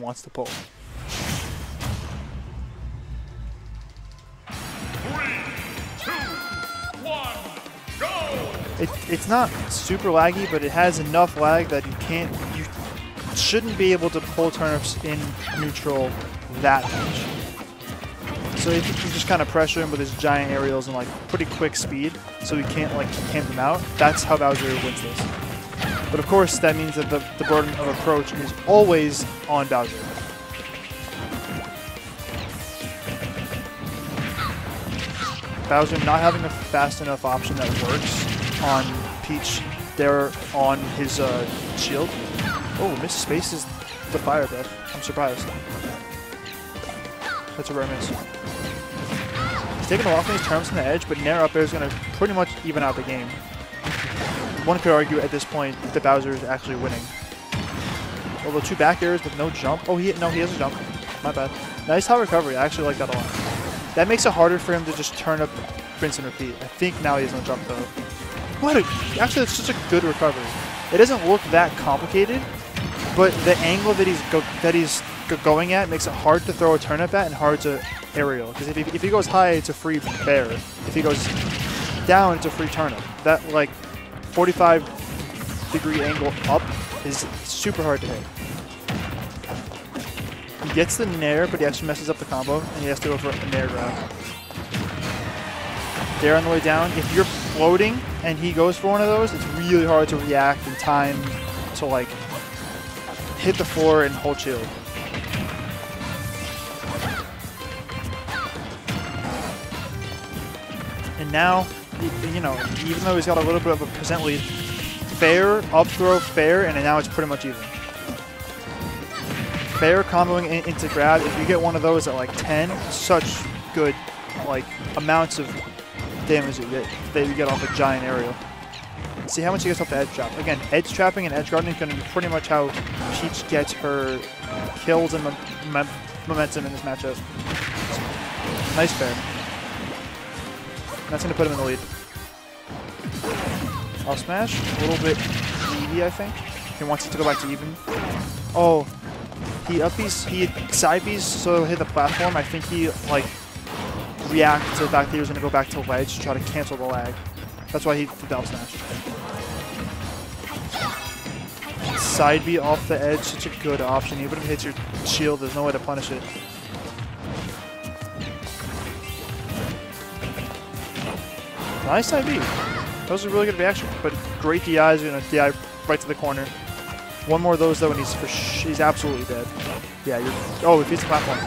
wants to pull. 3, 2, 1, go! It's not super laggy, but it has enough lag that you shouldn't be able to pull turnips in neutral that much. So you can just kind of pressure him with his giant aerials and like pretty quick speed, so he can't like camp him out. That's how Bowser wins this. But of course, that means that the burden of approach is always on Bowser. Bowser not having a fast enough option that works on Peach there on his shield. Oh, misspaces the fire breath. I'm surprised. That's a rare miss. He's taking a lot from these turnips on the edge, but Nair up air is going to pretty much even out the game. One could argue at this point that Bowser is actually winning. Although two back airs with no jump. Oh, he has a jump. My bad. Nice high recovery. I actually like that a lot. That makes it harder for him to just turn up rinse and repeat. I think now he has no jump though. Actually, it's such a good recovery. It doesn't look that complicated, but the angle that he's going at makes it hard to throw a turnip at and hard to aerial. Because if he goes high, it's a free bear. If he goes down, it's a free turnip. That like 45-degree angle up is super hard to hit. He gets the Nair, but he actually messes up the combo, and he has to go for a Nair grab. There on the way down, if you're floating and he goes for one of those, it's really hard to react in time to like hit the floor and hold shield. And now, you know, even though he's got a little bit of a percent lead, fair, up throw, fair, and now it's pretty much even. Fair comboing into grab, if you get one of those at like 10, such good like amounts of damage that you get off a giant aerial. See how much he gets off the edge trap. Again, edge trapping and edge guarding is going to be pretty much how Peach gets her kills and momentum in this matchup. Nice fair. That's going to put him in the lead. I'll smash. A little bit greedy, I think. He wants it to go back to even. Oh, he up-bees, he side-bees, so he'll hit the platform. I think he, like, reacted to the fact that he was going to go back to ledge to try to cancel the lag. That's why he did the up smash. Side-B off the edge, such a good option. Even if it hits your shield, there's no way to punish it. Nice side B. That was a really good reaction, but great DI is going to DI right to the corner. One more of those though, and he's absolutely dead. Yeah, oh, he hits the platform.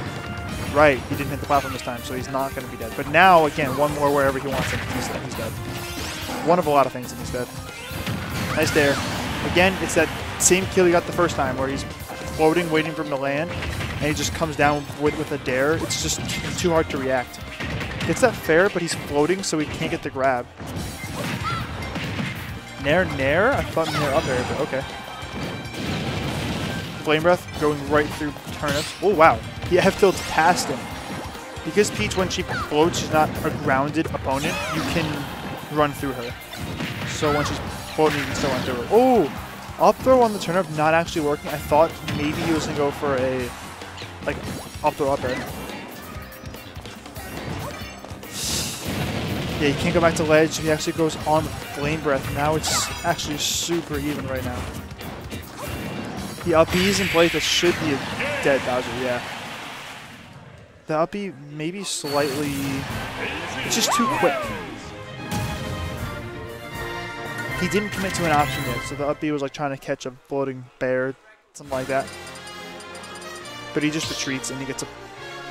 Right, he didn't hit the platform this time, so he's not going to be dead. But now, again, one more wherever he wants him, he's dead. One of a lot of things, and he's dead. Nice there. Again, it's that same kill he got the first time, where he's floating, waiting for him to land, and he just comes down with a dare. It's just too hard to react. It's that fair, but he's floating, so he can't get the grab. Nair? I thought Nair up there, but okay. Flame Breath going right through turnips. Oh, wow. He F-tilts past him. Because Peach, when she floats, she's not a grounded opponent, you can run through her. So when she's floating, you can still run through her. Oh! Up throw on the turnip not actually working. I thought maybe he was going to go for a, like, up throw up air. Yeah, he can't go back to ledge. He actually goes on with Flame Breath. Now it's actually super even right now. The up B's in place. That should be a dead Bowser, yeah. The up B maybe slightly... It's just too quick. He didn't commit to an option yet, so the up B was like trying to catch a floating bear, something like that. But he just retreats and he gets a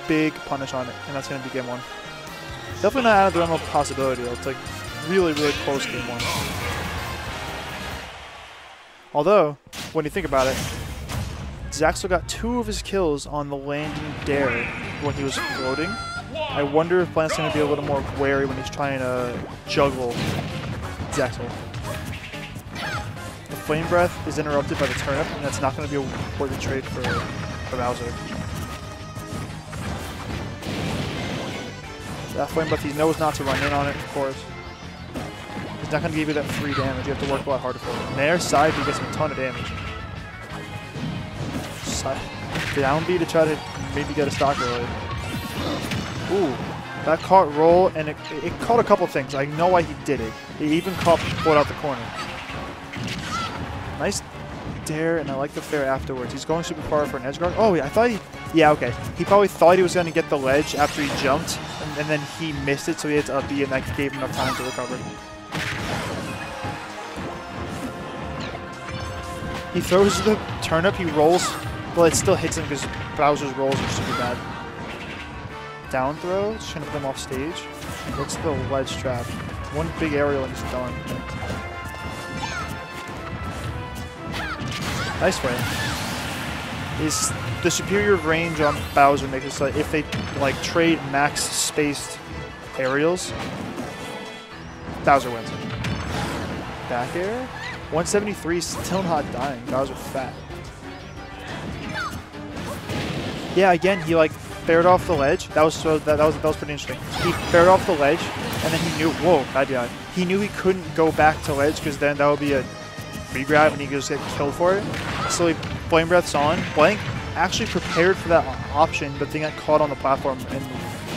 big punish on it, and that's going to be game one. Definitely not out of the realm of possibility. It's like really, really close game one. Although, when you think about it, Zaxel got 2 of his kills on the landing dare when he was floating. I wonder if Blank's going to be a little more wary when he's trying to juggle Zaxel. The Flame Breath is interrupted by the turnip, and that's not going to be a worthy trade for Bowser. That Flame Breath, he knows not to run in on it, of course. He's not going to give you that free damage. You have to work a lot harder for it. Nair side, he gets a ton of damage. Side. down B to try to maybe get a stock early. Ooh, that caught roll, and it caught a couple things. I know why he did it. He even pulled out the corner. Nice dare, and I like the fair afterwards. He's going super far for an edge guard. Oh, yeah, I thought he... Yeah, okay. He probably thought he was going to get the ledge after he jumped, and then he missed it, so he had to up B, and that gave him enough time to recover. He throws the turnip, he rolls. Well, it still hits him because Bowser's rolls are super bad. Down throw, just trying to put him off stage. What's the wedge trap? One big aerial and he's done. Nice way. Is the superior range on Bowser makes it so if they like trade max spaced aerials, Bowser wins. Back air. 173 still not dying. Bowser fat. Yeah, again he like fared off the ledge. That was pretty interesting. He fared off the ledge, and then he knew. Whoa, bad guy. He knew he couldn't go back to ledge because then that would be a re-grab, and he could just get killed for it. So he flame breaths on. Blank actually prepared for that option, but then got caught on the platform and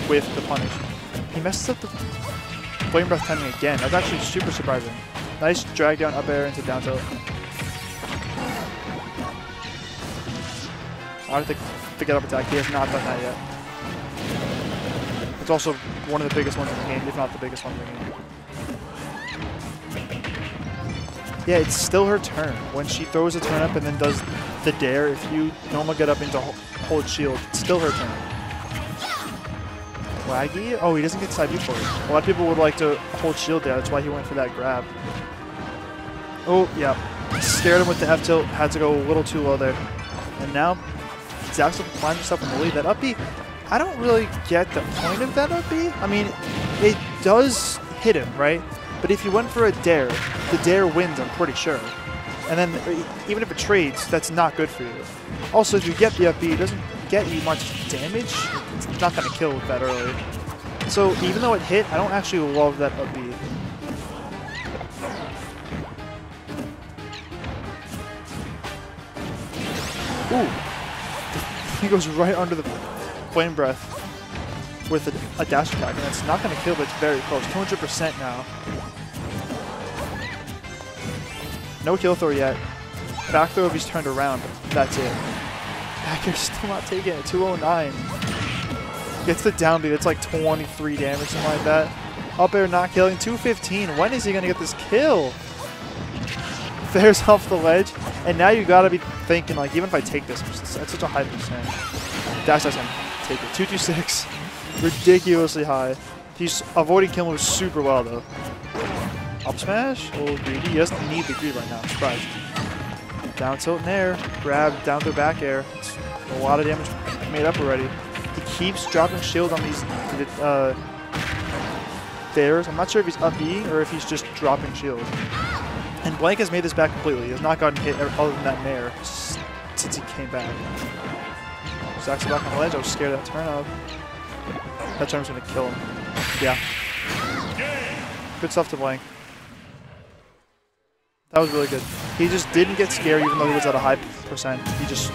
with the punish. He messes up the flame breath timing again. That's actually super surprising. Nice drag down up air into down tilt. I don't think the get up attack, he has not done that yet. It's also one of the biggest ones in the game, if not the biggest one in the game. Yeah, it's still her turn. When she throws a turn up and then does the dare, if you normal get up into hold shield, it's still her turn. Laggy? Oh, he doesn't get side B for it. A lot of people would like to hold shield there. That's why he went for that grab. Oh, yeah. Scared him with the F tilt. Had to go a little too low there. And now, Zaxel can climb himself in the lead. That up B, I don't really get the point of that up B. I mean, it does hit him, right? But if you went for a dare, the dare wins, I'm pretty sure. And then, even if it trades, that's not good for you. Also, if you get the up B, it doesn't get you much damage. It's not going to kill that early. So even though it hit, I don't actually love that up B. Ooh. He goes right under the flame breath with a dash attack, and it's not going to kill, but it's very close. 200% now. No kill throw yet. Back throw if he's turned around, but that's it. Back air's still not taking it. 209. Gets the down B. That's like 23 damage, something like that. Up air not killing. 215. When is he going to get this kill? Fares off the ledge. And now you got to be thinking, like, even if I take this, that's such a high percent. Dash him. Take it. 226. Ridiculously high. He's avoiding killing super well, though. Up smash. A little greedy. He doesn't need the greed right now. I'm surprised. Down tilt in air, grab, down through back air. It's a lot of damage made up already. He keeps dropping shield on these dares. I'm not sure if he's up E or if he's just dropping shield. And Blank has made this back completely. He has not gotten hit other than that nair since he came back. Zaxel back on the ledge. I was scared of that turn up. That turn was going to kill him. Yeah. Good stuff to Blank. That was really good. He just didn't get scared even though he was at a high percent. He just...